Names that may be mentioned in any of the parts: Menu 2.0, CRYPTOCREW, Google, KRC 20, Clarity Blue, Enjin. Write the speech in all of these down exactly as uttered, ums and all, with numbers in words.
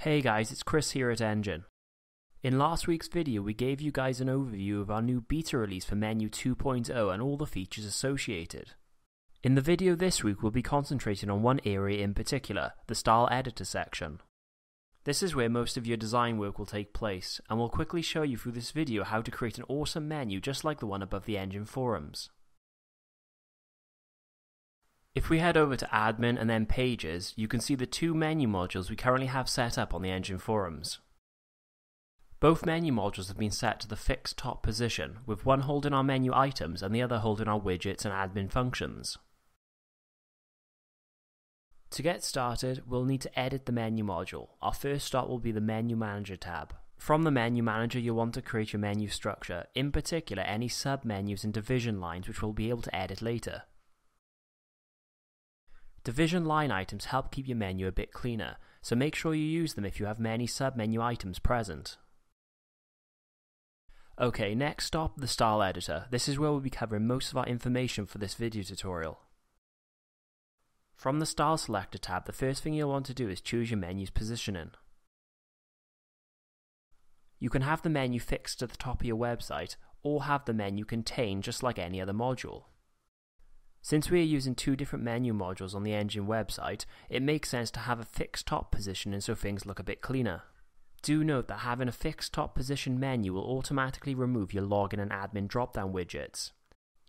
Hey guys, it's Chris here at Enjin. In last week's video we gave you guys an overview of our new beta release for Menu two point oh and all the features associated. In the video this week we'll be concentrating on one area in particular, the Style Editor section. This is where most of your design work will take place, and we'll quickly show you through this video how to create an awesome menu just like the one above the Enjin forums. If we head over to Admin and then Pages, you can see the two menu modules we currently have set up on the Enjin forums. Both menu modules have been set to the fixed top position, with one holding our menu items and the other holding our widgets and admin functions. To get started, we'll need to edit the menu module. Our first stop will be the Menu Manager tab. From the Menu Manager, you'll want to create your menu structure, in particular any sub-menus and division lines which we'll be able to edit later. Division line items help keep your menu a bit cleaner, so make sure you use them if you have many sub-menu items present. Okay, next stop, the Style Editor. This is where we'll be covering most of our information for this video tutorial. From the Style Selector tab, the first thing you'll want to do is choose your menu's positioning. You can have the menu fixed to the top of your website, or have the menu contained just like any other module. Since we are using two different menu modules on the Enjin website, it makes sense to have a fixed top position so things look a bit cleaner. Do note that having a fixed top position menu will automatically remove your login and admin drop-down widgets.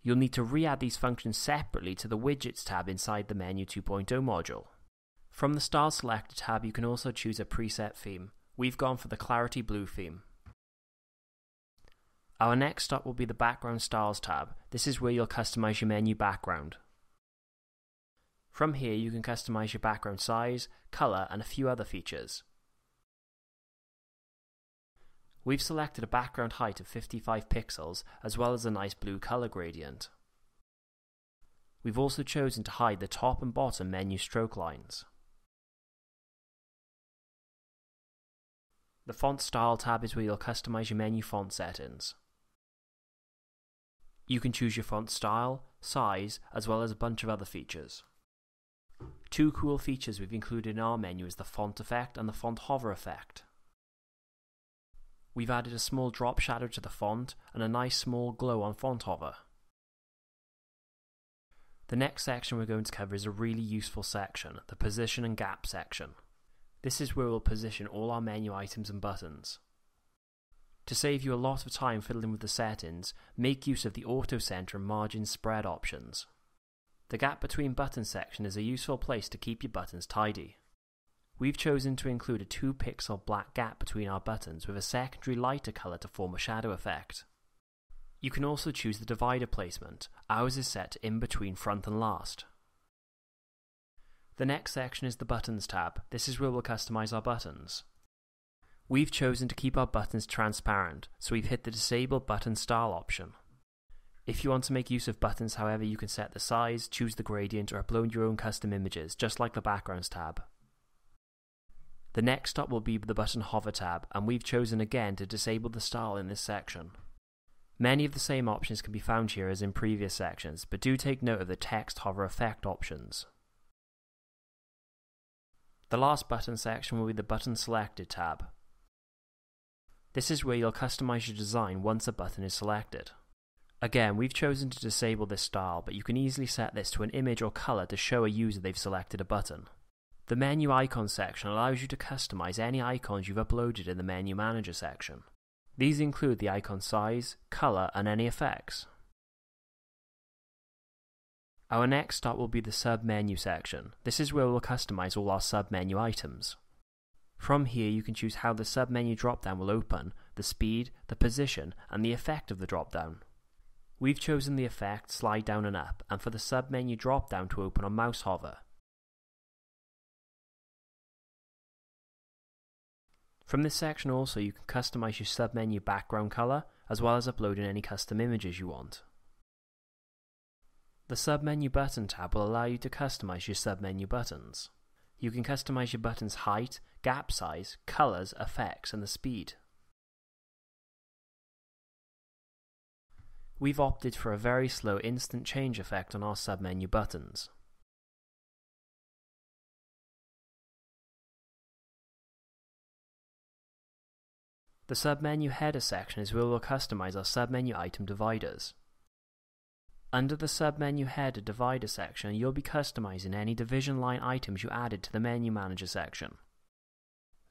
You'll need to re-add these functions separately to the Widgets tab inside the Menu two point oh module. From the Style Selector tab, you can also choose a preset theme. We've gone for the Clarity Blue theme. Our next stop will be the Background Styles tab. This is where you'll customize your menu background. From here you can customize your background size, color and a few other features. We've selected a background height of fifty-five pixels as well as a nice blue color gradient. We've also chosen to hide the top and bottom menu stroke lines. The Font Style tab is where you'll customize your menu font settings. You can choose your font style, size, as well as a bunch of other features. Two cool features we've included in our menu is the font effect and the font hover effect. We've added a small drop shadow to the font and a nice small glow on font hover. The next section we're going to cover is a really useful section, the Position and Gap section. This is where we'll position all our menu items and buttons. To save you a lot of time fiddling with the settings, make use of the Auto Center and Margin Spread options. The Gap Between Buttons section is a useful place to keep your buttons tidy. We've chosen to include a two pixel black gap between our buttons with a secondary lighter color to form a shadow effect. You can also choose the divider placement. Ours is set to in between front and last. The next section is the Buttons tab. This is where we'll customize our buttons. We've chosen to keep our buttons transparent, so we've hit the Disable Button Style option. If you want to make use of buttons, however, you can set the size, choose the gradient, or upload your own custom images, just like the Backgrounds tab. The next stop will be the Button Hover tab, and we've chosen again to disable the style in this section. Many of the same options can be found here as in previous sections, but do take note of the Text Hover Effect options. The last button section will be the Button Selected tab. This is where you'll customize your design once a button is selected. Again, we've chosen to disable this style, but you can easily set this to an image or color to show a user they've selected a button. The Menu Icon section allows you to customize any icons you've uploaded in the Menu Manager section. These include the icon size, color, and any effects. Our next stop will be the sub-menu section. This is where we'll customize all our sub-menu items. From here you can choose how the sub-menu drop-down will open, the speed, the position, and the effect of the drop-down. We've chosen the effect slide down and up, and for the sub-menu drop-down to open on mouse hover. From this section also you can customize your sub-menu background color, as well as uploading any custom images you want. The Submenu Button tab will allow you to customize your submenu buttons. You can customize your button's height, gap size, colors, effects, and the speed. We've opted for a very slow instant change effect on our submenu buttons. The submenu header section is where we'll customize our submenu item dividers. Under the submenu header divider section, you'll be customizing any division line items you added to the menu manager section.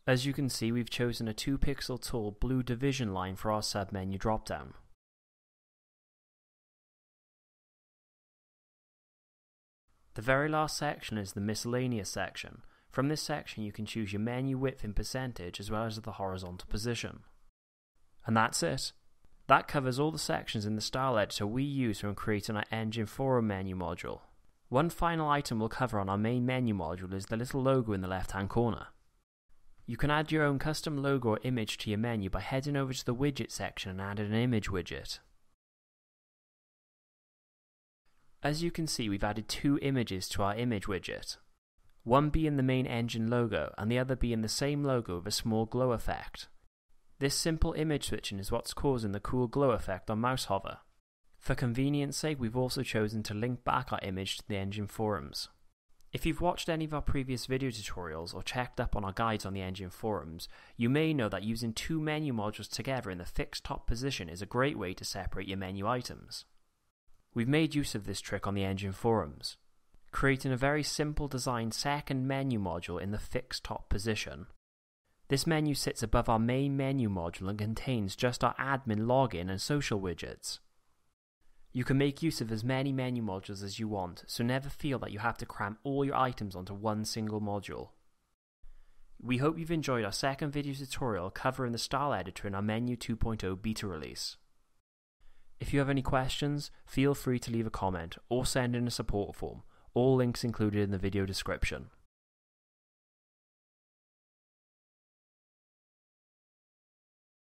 As you can see, we've chosen a two pixel tall blue division line for our submenu dropdown. The very last section is the miscellaneous section. From this section you can choose your menu width in percentage as well as the horizontal position. And that's it. That covers all the sections in the style editor we use when creating our Enjin forum menu module. One final item we'll cover on our main menu module is the little logo in the left hand corner. You can add your own custom logo or image to your menu by heading over to the widget section and adding an image widget. As you can see, we've added two images to our image widget. One being the main Enjin logo and the other being the same logo with a small glow effect. This simple image switching is what's causing the cool glow effect on mouse hover. For convenience sake, we've also chosen to link back our image to the Enjin forums. If you've watched any of our previous video tutorials or checked up on our guides on the Enjin forums, you may know that using two menu modules together in the fixed top position is a great way to separate your menu items. We've made use of this trick on the Enjin forums, creating a very simple design second menu module in the fixed top position. This menu sits above our main menu module and contains just our admin login and social widgets. You can make use of as many menu modules as you want, so never feel that you have to cram all your items onto one single module. We hope you've enjoyed our second video tutorial covering the style editor in our Menu two point oh beta release. If you have any questions, feel free to leave a comment or send in a support form, all links included in the video description.